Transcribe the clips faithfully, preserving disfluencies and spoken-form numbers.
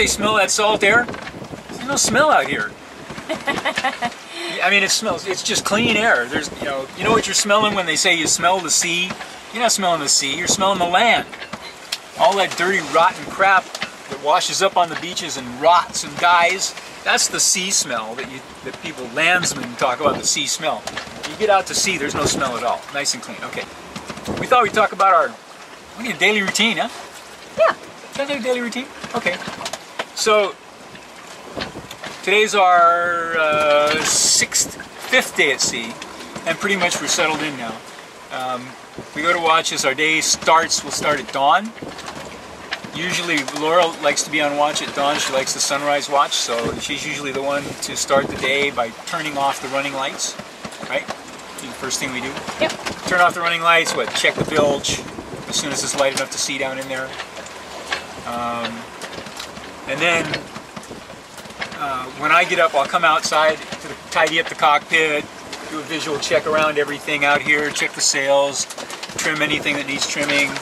say smell that salt air? There's no smell out here. I mean, it smells, it's just clean air. There's, you know, you know what you're smelling when they say you smell the sea? You're not smelling the sea, you're smelling the land. All that dirty, rotten crap that washes up on the beaches and rots and dies, that's the sea smell that you, that people, landsmen, talk about, the sea smell. You get out to sea, there's no smell at all. Nice and clean. Okay. We thought we'd talk about our, we need a daily routine, huh? Yeah. Can I do a daily routine? Okay. So, today's our uh, sixth, fifth day at sea, and pretty much we're settled in now. Um, we go to watch as our day starts. We'll start at dawn. Usually Laura likes to be on watch at dawn. She likes the sunrise watch, so she's usually the one to start the day by turning off the running lights, right? The first thing we do. Yep. Turn off the running lights, what, check the bilge as soon as it's light enough to see down in there. Um, and then... Uh, when I get up, I'll come outside to the, tidy up the cockpit, do a visual check around everything out here, check the sails, trim anything that needs trimming,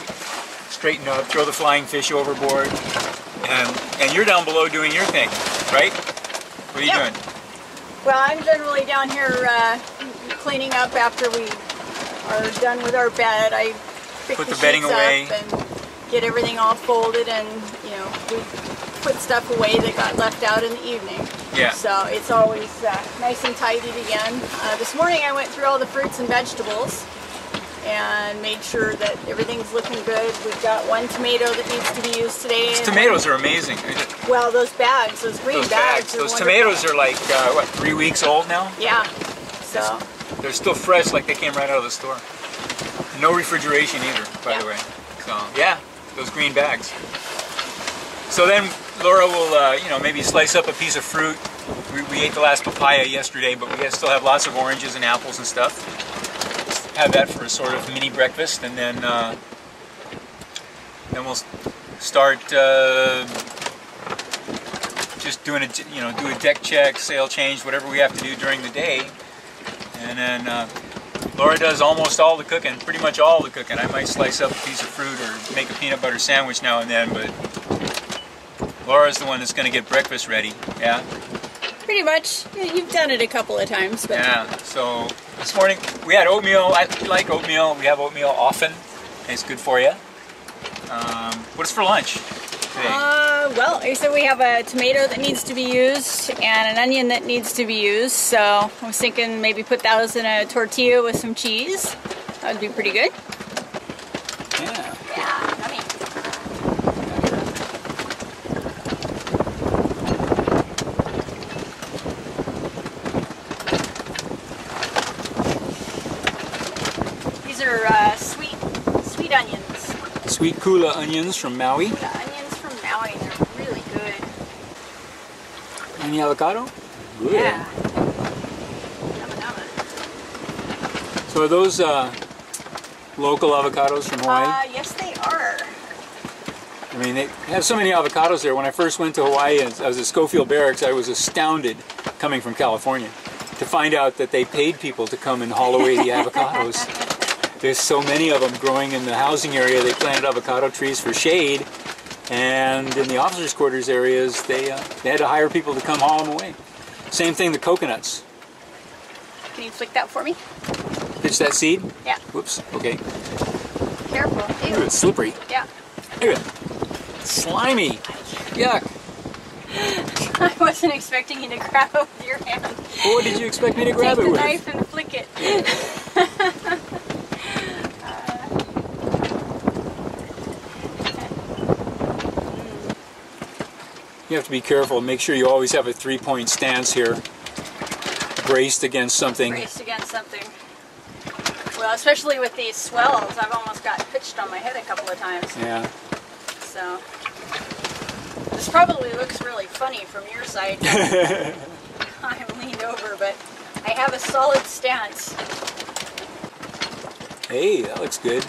straighten up, throw the flying fish overboard, and, and you're down below doing your thing, right? What are you yep. doing? Well, I'm generally down here uh, cleaning up after we are done with our bed. I pick Put the, the bedding away and get everything all folded, and you know we. Put stuff away that got left out in the evening. Yeah. So it's always uh, nice and tidied again. Uh, this morning I went through all the fruits and vegetables and made sure that everything's looking good. We've got one tomato that needs to be used today. Those tomatoes are amazing. Well, those bags, those green those bags. bags those wonderful. Tomatoes are like, uh, what, three weeks old now? Yeah. So. They're still fresh, like they came right out of the store. No refrigeration either, by yeah. the way. So, yeah, those green bags. So then Laura will, uh, you know, maybe slice up a piece of fruit. We, we ate the last papaya yesterday, but we still have lots of oranges and apples and stuff. Just have that for a sort of mini breakfast, and then uh, then we'll start uh, just doing a, you know, do a deck check, sail change, whatever we have to do during the day. And then uh, Laura does almost all the cooking, pretty much all the cooking. I might slice up a piece of fruit or make a peanut butter sandwich now and then, but. Laura's the one that's going to get breakfast ready, yeah? Pretty much. You've done it a couple of times. But yeah, so this morning we had oatmeal. I like oatmeal. We have oatmeal often. It's good for you. Um, what's for lunch today? Uh, well, I said we have a tomato that needs to be used and an onion that needs to be used. So I was thinking maybe put those in a tortilla with some cheese. That would be pretty good. Yeah. Sweet Kula onions from Maui. The onions from Maui, they're really good. Any avocado? Good. Yeah. Yum, yum. So are those uh, local avocados from Hawaii? Uh, yes, they are. I mean, they have so many avocados there. When I first went to Hawaii, I was at Schofield Barracks, I was astounded coming from California to find out that they paid people to come and haul away the avocados. There's so many of them growing in the housing area. They planted avocado trees for shade, and in the officers' quarters areas, they uh, they had to hire people to come haul them away. Same thing, the coconuts. Can you flick that for me? Pitch that seed? Yeah. Whoops. Okay. Careful. Ew. It's slippery. Yeah. Ew. Slimy. Yuck. I wasn't expecting you to grab it with your hand. Well, what did you expect me to grab it with? Take the knife and flick it. Yeah. You have to be careful. Make sure you always have a three-point stance here, braced against something. Braced against something. Well, especially with these swells, I've almost got pitched on my head a couple of times. Yeah. So this probably looks really funny from your side. I'm leaned over, but I have a solid stance. Hey, that looks good.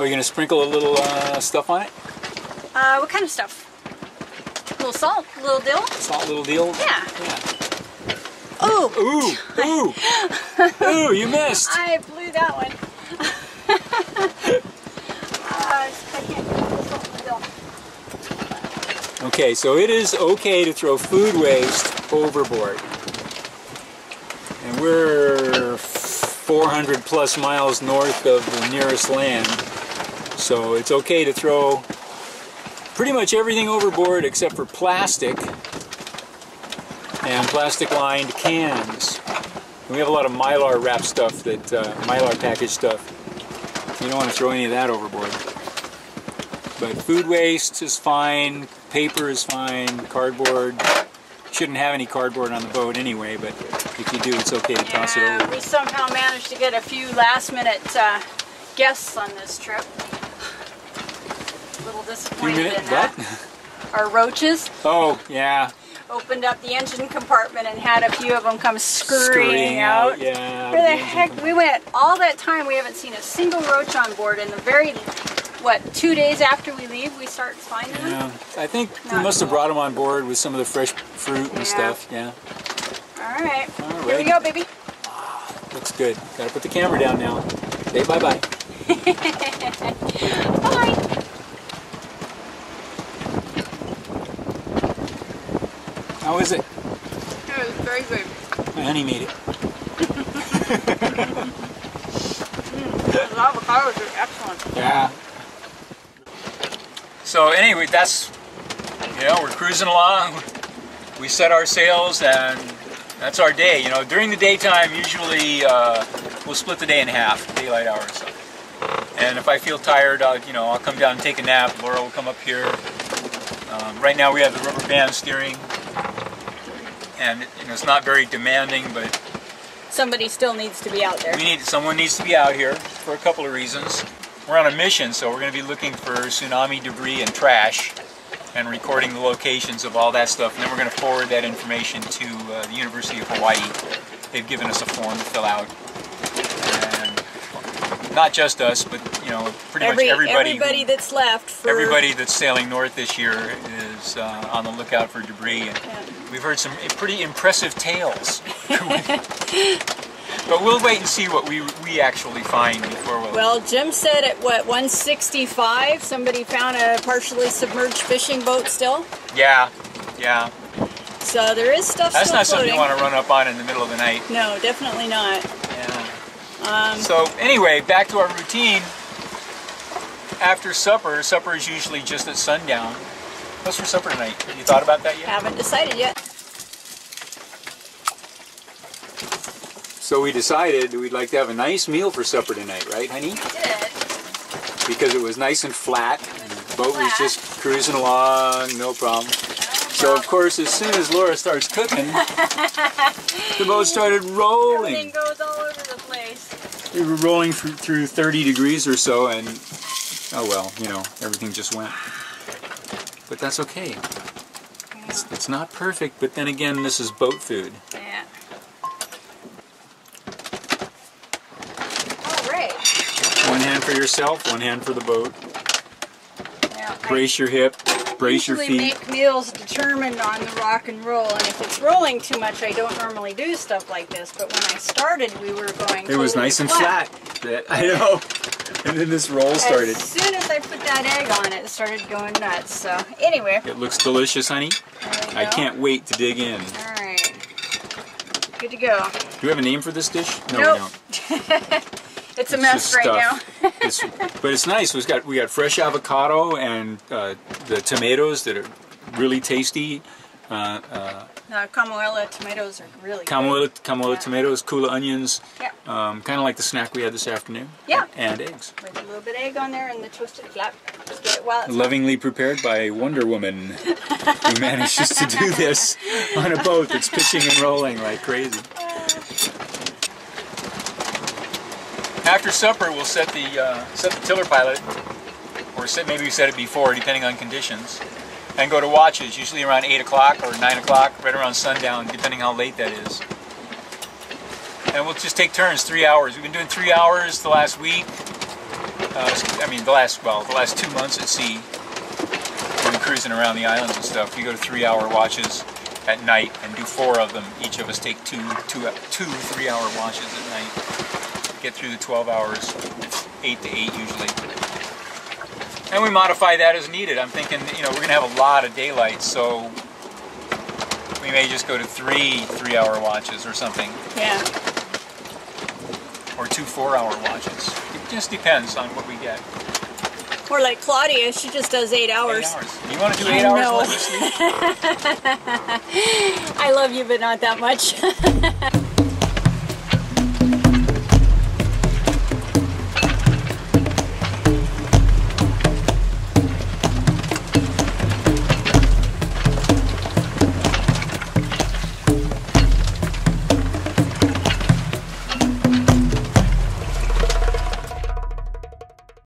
Are you going to sprinkle a little uh, stuff on it? Uh, what kind of stuff? A little salt, a little dill. Salt, little dill. Yeah. yeah. Ooh. Ooh. Ooh. Ooh. You missed. I blew that one. uh, I can't get the salt and the dill. Okay, so it is okay to throw food waste overboard. And we're four hundred plus miles north of the nearest land, so it's okay to throw pretty much everything overboard except for plastic and plastic-lined cans. And we have a lot of Mylar wrap stuff, that uh, Mylar package stuff. You don't want to throw any of that overboard. But food waste is fine, paper is fine, cardboard. Shouldn't have any cardboard on the boat anyway, but if you do, it's okay to toss it over. We somehow managed to get a few last-minute uh, guests on this trip. A little disappointed in that. What? Our roaches. Oh, yeah. Opened up the engine compartment and had a few of them come scurrying, scurrying out. out. Yeah, Where the, the heck? We went all that time. We haven't seen a single roach on board. In the very, what, two days after we leave, we start finding yeah. them? I think Not we must cool. have brought them on board with some of the fresh fruit and yeah. stuff. Yeah. All right. All right. Here we go, baby. Ah, looks good. Gotta put the camera down now. Say bye-bye. Bye. How is it? Yeah, it was very good. My honey made it. Those avocados are excellent. Yeah. So anyway, that's, you know, we're cruising along. We set our sails and that's our day. You know, during the daytime, usually uh, we'll split the day in half, daylight hours. So. And if I feel tired, I'll, you know, I'll come down and take a nap. Laura will come up here. Um, right now we have the rubber band steering. And you know, it's not very demanding, but somebody still needs to be out there. We need someone needs to be out here for a couple of reasons. We're on a mission, so we're going to be looking for tsunami debris and trash, and recording the locations of all that stuff. And then we're going to forward that information to uh, the University of Hawaii. They've given us a form to fill out, and not just us, but you know, pretty Every, much everybody. Everybody who, that's left. For... Everybody that's sailing north this year is uh, on the lookout for debris. And, yeah. We've heard some pretty impressive tales, but we'll wait and see what we we actually find before we'll... Well, Jim said at, what, one sixty-five, somebody found a partially submerged fishing boat still? Yeah, yeah. So there is stuff That's still not floating. Something you want to run up on in the middle of the night. No, definitely not. Yeah. Um, so anyway, back to our routine. After supper, supper is usually just at sundown. What's for supper tonight? Have you thought about that yet? Haven't decided yet. So we decided we'd like to have a nice meal for supper tonight, right, honey? We did. Because it was nice and flat, and the boat flat. was just cruising along, no problem. No so problem. Of course, as soon as Laura starts cooking, the boat started rolling. Everything goes all over the place. We were rolling through thirty degrees or so, and oh well, you know, everything just went. But that's okay. Yeah. It's, it's not perfect, but then again, this is boat food. Yeah. All right. One hand for yourself, one hand for the boat. Yeah, brace I your hip, brace your feet. I usually make meals determined on the rock and roll, and if it's rolling too much, I don't normally do stuff like this, but when I started, we were going It was nice and flat. flat. I know. And then this roll started. As soon as I put that egg on it, it started going nuts. So, anyway. It looks delicious, honey. I go. can't wait to dig in. All right. Good to go. Do you have a name for this dish? No, nope. we don't. it's, it's a mess right stuff. now. it's, but it's nice. We've got, we got fresh avocado and uh, the tomatoes that are really tasty. Uh, uh, Uh, Kamuela tomatoes are really Kamuela, good. Kamuela yeah. tomatoes, Kula onions, yeah. um, kind of like the snack we had this afternoon. Yeah. And eggs. With a little bit of egg on there and the twisted flap. Just get it while it's Lovingly hot. prepared by Wonder Woman, who manages to do this on a boat that's pitching and rolling like crazy. After supper, we'll set the uh, set the tiller pilot, or set, maybe we set it before, depending on conditions. And go to watches, usually around eight o'clock or nine o'clock, right around sundown, depending how late that is. And we'll just take turns, three hours. We've been doing three hours the last week. Uh, I mean, the last, well, the last two months at sea. We've been cruising around the islands and stuff. We go to three-hour watches at night and do four of them. Each of us take two, two, two three-hour watches at night. Get through the twelve hours. It's eight to eight usually. And we modify that as needed. I'm thinking, you know, we're going to have a lot of daylight, so we may just go to three three-hour watches or something. Yeah. Or two four-hour watches. It just depends on what we get. Or like Claudia, she just does eight hours. Eight hours. You want to do eight I hours while you sleep? I love you, but not that much.